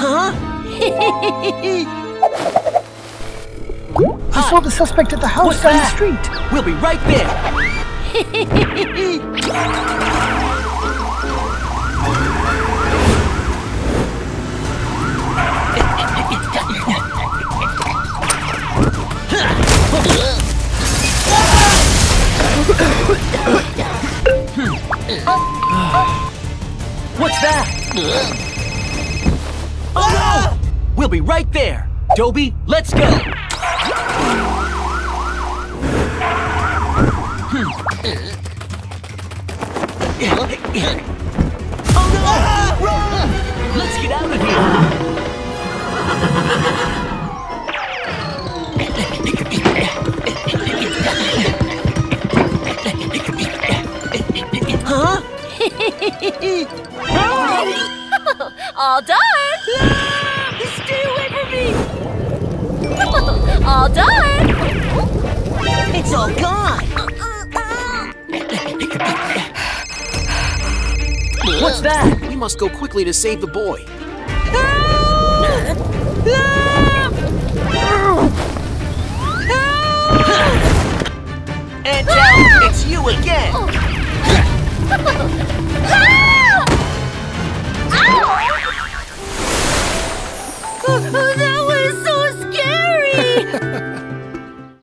Huh? I saw the suspect at the house down the street. We'll be right back. What's that? Oh no! We'll be right there! Dobie, let's go! Oh no! Run! Let's get out of here! Huh? All done! Ah, stay away from me! All done! It's all gone! What's that? We must go quickly to save the boy. Help! Help! Help! And it's you again! Oh, no!